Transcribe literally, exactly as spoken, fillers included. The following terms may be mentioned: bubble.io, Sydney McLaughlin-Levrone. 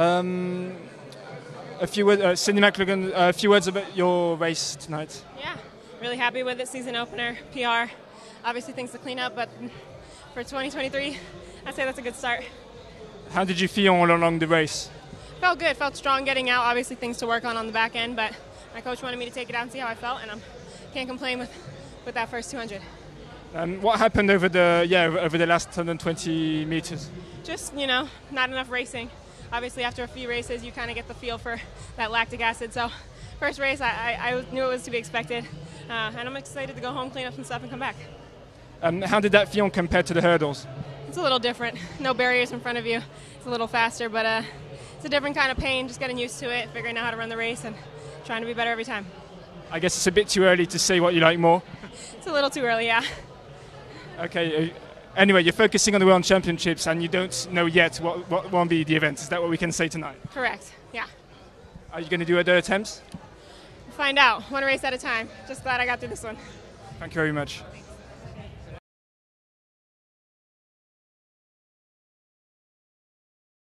Um, a few words, uh, Sydney McLaughlin, uh, a few words about your race tonight. Yeah, really happy with it. Season opener, P R. Obviously things to clean up, but for twenty twenty-three, I'd say that's a good start. How did you feel all along the race? Felt good, felt strong getting out. Obviously things to work on on the back end, but my coach wanted me to take it out and see how I felt, and I can't complain with, with that first two hundred. Um, what happened over the yeah over the last one hundred twenty meters? Just, you know, not enough racing. Obviously, after a few races, you kind of get the feel for that lactic acid. So, first race, I, I, I knew it was to be expected, uh, and I'm excited to go home, clean up some stuff, and come back. Um, how did that feel compared to the hurdles? It's a little different. No barriers in front of you. It's a little faster, but uh, it's a different kind of pain. Just getting used to it, figuring out how to run the race, and trying to be better every time. I guess it's a bit too early to say what you like more. It's a little too early, yeah. Okay. Anyway, you're focusing on the World Championships, and you don't know yet what, what won't be the event. Is that what we can say tonight? Correct, yeah. Are you going to do other attempts? We'll find out, one race at a time. Just glad I got through this one. Thank you very much.